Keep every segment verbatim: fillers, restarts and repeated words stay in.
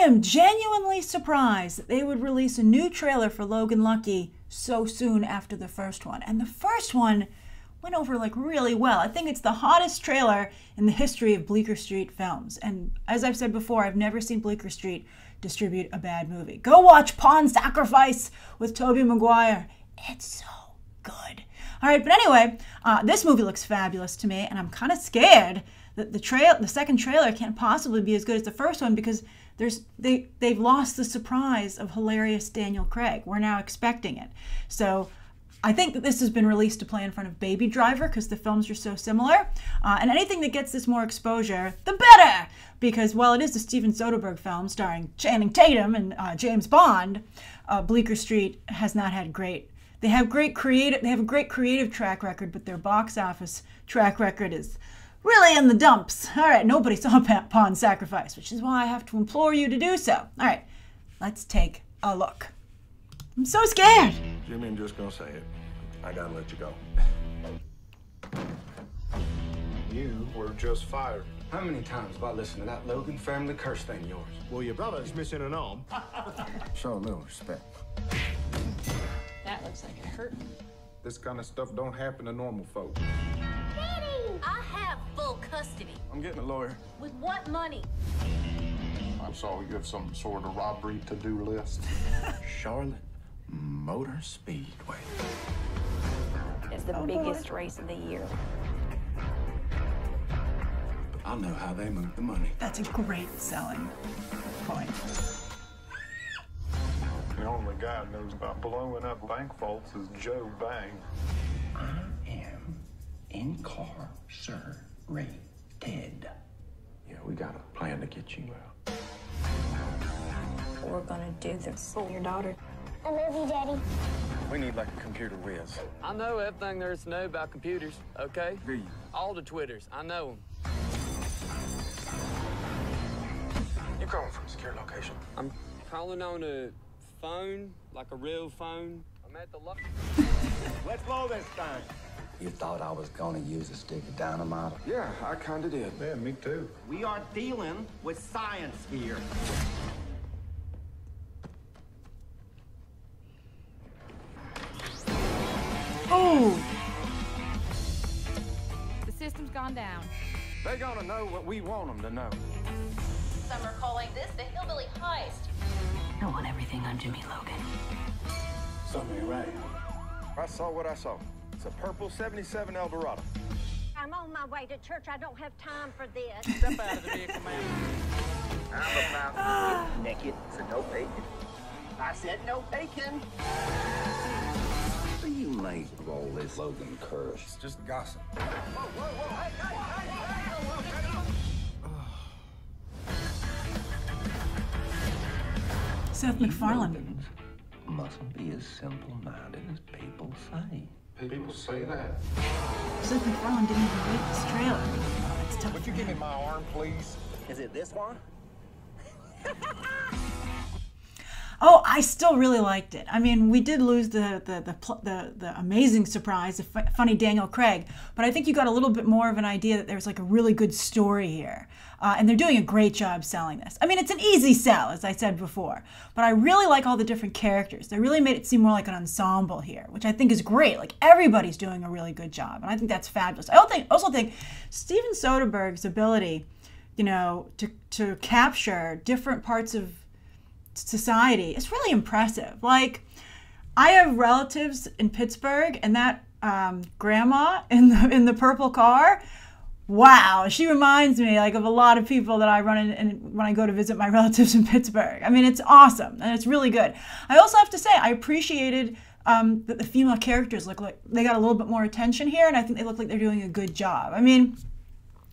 am genuinely surprised that they would release a new trailer for Logan Lucky so soon after the first one. And the first one went over like really well. I think it's the hottest trailer in the history of Bleecker Street films. And as I've said before, I've never seen Bleecker Street distribute a bad movie. Go watch Pawn Sacrifice with Tobey Maguire. It's so good. All right, but anyway, uh, this movie looks fabulous to me, and I'm kind of scared that the trail, the second trailer can't possibly be as good as the first one because there's they they've lost the surprise of hilarious Daniel Craig. We're now expecting it. So I think that this has been released to play in front of Baby Driver because the films are so similar. Uh, and anything that gets this more exposure, the better! Because while it is a Steven Soderbergh film starring Channing Tatum and uh, James Bond, uh, Bleecker Street has not had great... They have, great creative, they have a great creative track record, but their box office track record is really in the dumps. All right, nobody saw Pawn Sacrifice, which is why I have to implore you to do so. All right, let's take a look. I'm so scared. Jimmy, I'm just gonna say it. I gotta let you go. You were just fired. How many times have I listened to that Logan family curse thing yours? Well, your brother's missing an arm. Show a little respect. That looks like it hurt. This kind of stuff don't happen to normal folk. Daddy! I have full custody. I'm getting a lawyer. With what money? I saw you have some sort of robbery to-do list. Charlotte Motor Speedway. It's the oh, biggest boy. race of the year. I know how they move the money. That's a great selling point. The only guy who knows about blowing up bank vaults is Joe Bang. I am incarcerated. Yeah, we got a plan to get you out. We're gonna do this for your daughter. I love you, Daddy. We need like a computer whiz. I know everything there is to know about computers, okay? Do you? All the Twitters, I know them. You're calling from a secure location. I'm calling on a phone, like a real phone. I'm at the luck. Let's blow this thing. You thought I was gonna use a stick of dynamite? Yeah, I kinda did. Yeah, me too. We are dealing with science here. Oh! The system's gone down. They're gonna know what we want them to know. Some are calling this the hillbilly heist. I want everything on Jimmy Logan. Something right. I saw what I saw. It's a purple seventy-seven Eldorado. I'm on my way to church. I don't have time for this. Step out of the vehicle, man. I'm about to uh, naked, so no bacon. I said no bacon. What do you make of all this Logan curse? It's just gossip. Whoa, whoa, whoa. Hey, hey, hey, hey, whoa, whoa. Seth MacFarlane. Mustn't be as simple-minded as people say. People say that. Seth MacFarlane didn't even rate this trailer. Oh, it's tough. Would you give me my arm, please? Is it this one? Oh, I still really liked it. I mean, we did lose the the the the, the amazing surprise of f funny Daniel Craig, but I think you got a little bit more of an idea that there's like a really good story here, uh, and they're doing a great job selling this. I mean, it's an easy sell, as I said before, but I really like all the different characters. They really made it seem more like an ensemble here, which I think is great. Like everybody's doing a really good job, and I think that's fabulous. I also think, also think Steven Soderbergh's ability, you know, to to capture different parts of society. It's really impressive. Like, I have relatives in Pittsburgh, and that um, grandma in the in the purple car, wow, she reminds me like of a lot of people that I run in, in when I go to visit my relatives in Pittsburgh. I mean, it's awesome and it's really good. I also have to say I appreciated um, that the female characters look like they got a little bit more attention here, and I think they look like they're doing a good job. I mean,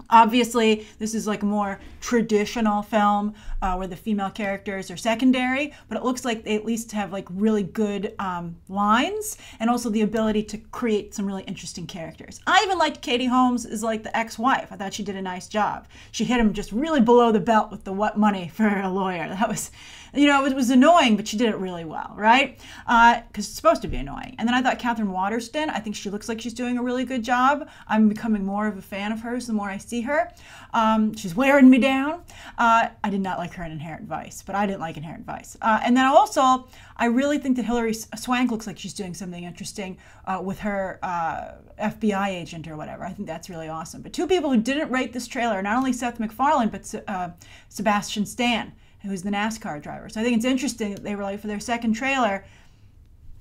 obviously, this is like a more traditional film uh, where the female characters are secondary, but it looks like they at least have like really good um, lines and also the ability to create some really interesting characters. I even liked Katie Holmes as like the ex-wife. I thought she did a nice job. She hit him just really below the belt with the what money for a lawyer. That was you know, it was annoying, but she did it really well, right? Because uh, it's supposed to be annoying. And then I thought Katherine Waterston, I think she looks like she's doing a really good job. I'm becoming more of a fan of hers the more I see her. Um, she's wearing me down. Uh, I did not like her in Inherent Vice, but I didn't like Inherent Vice. Uh, and then also, I really think that Hillary Swank looks like she's doing something interesting uh, with her uh, F B I agent or whatever. I think that's really awesome. But two people who didn't rate this trailer, not only Seth MacFarlane, but uh, Sebastian Stan, who's the NASCAR driver. So I think it's interesting that they were like, for their second trailer,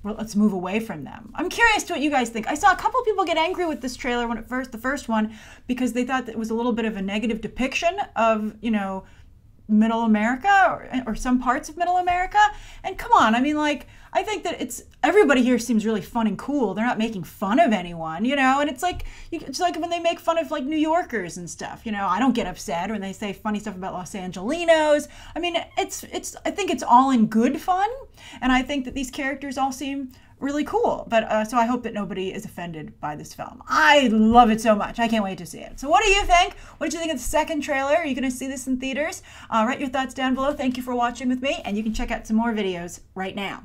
well, let's move away from them. I'm curious to what you guys think. I saw a couple people get angry with this trailer when it first, the first one, because they thought that it was a little bit of a negative depiction of, you know, middle America or, or some parts of middle America. And come on, I mean, like, I think that it's, everybody here seems really fun and cool. They're not making fun of anyone, you know? And it's like, you, it's like when they make fun of like New Yorkers and stuff, you know, I don't get upset when they say funny stuff about Los Angelinos. I mean, it's, it's, I think it's all in good fun. And I think that these characters all seem really cool. But uh, so I hope that nobody is offended by this film. I love it so much. I can't wait to see it. So what do you think? What did you think of the second trailer? Are you going to see this in theaters? Uh, write your thoughts down below. Thank you for watching with me. And you can check out some more videos right now.